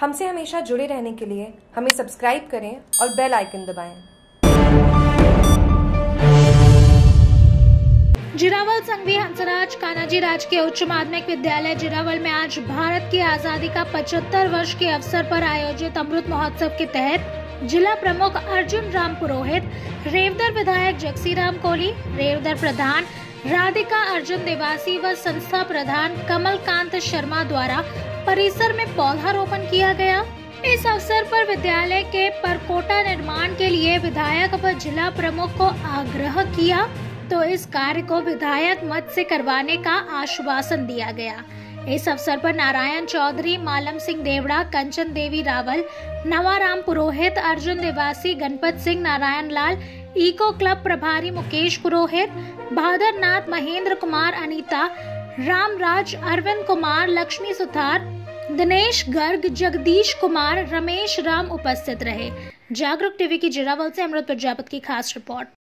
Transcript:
हमसे हमेशा जुड़े रहने के लिए हमें सब्सक्राइब करें और बेल आइकन दबाएं। जीरावल संघवी हंसराज कानाजी राजकीय उच्च माध्यमिक विद्यालय जीरावल में आज भारत की आजादी का 75 वर्ष के अवसर पर आयोजित अमृत महोत्सव के तहत जिला प्रमुख अर्जुन राम पुरोहित, रेवदर विधायक जगसीराम कोली, रेवदर प्रधान राधिका अर्जुन देवासी व संस्था प्रधान कमलकांत शर्मा द्वारा परिसर में पौधारोपण किया गया। इस अवसर पर विद्यालय के परकोटा निर्माण के लिए विधायक व जिला प्रमुख को आग्रह किया तो इस कार्य को विधायक मद से करवाने का आश्वासन दिया गया। इस अवसर पर Narayan Chaudhary, Malam Singh Devda, Kanchan Devi Rawal, noir Purohit, Arjun Dewasi, Ganpat Singh, Narayan Lal, eco club प्रभारी मुकेश पुरोहित, भादर नाथ महेंद्र कुमार, अनीता, रामराज, अरविंद कुमार, लक्ष्मी सुथार, दिनेश गर्ग, जगदीश कुमार, रमेश राम उपस्थित रहे। जागरूक टीवी की जीरावल से अमृत प्रजापत की खास रिपोर्ट।